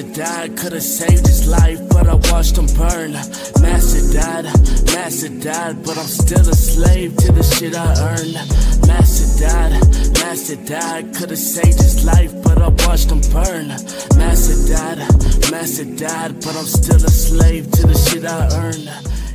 Master died, could've saved his life, but I watched him burn. Master died, but I'm still a slave to the shit I earned. Master died, could've saved his life, but I watched him burn. Master died, but I'm still a slave to the shit I earned.